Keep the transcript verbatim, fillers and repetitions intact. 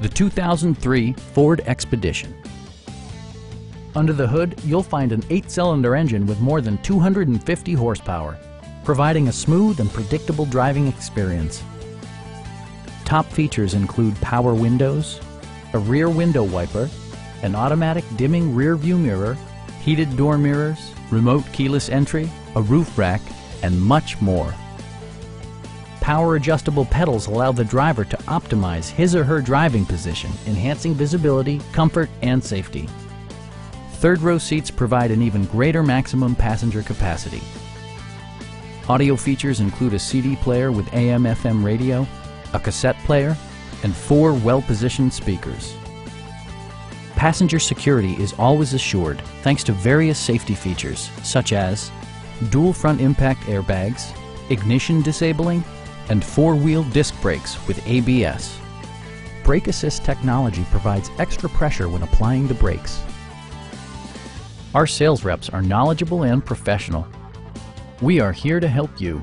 The two thousand three Ford Expedition. Under the hood, you'll find an eight-cylinder engine with more than two hundred fifty horsepower, providing a smooth and predictable driving experience. Top features include power windows, a rear window wiper, an automatic dimming rear-view mirror, heated door mirrors, remote keyless entry, a roof rack, and much more. Power adjustable pedals allow the driver to optimize his or her driving position, enhancing visibility, comfort, and safety. Third row seats provide an even greater maximum passenger capacity. Audio features include a C D player with A M F M radio, a cassette player, and four well-positioned speakers. Passenger security is always assured thanks to various safety features such as dual front impact airbags, ignition disabling, and four-wheel disc brakes with A B S. Brake Assist technology provides extra pressure when applying the brakes. Our sales reps are knowledgeable and professional. We are here to help you.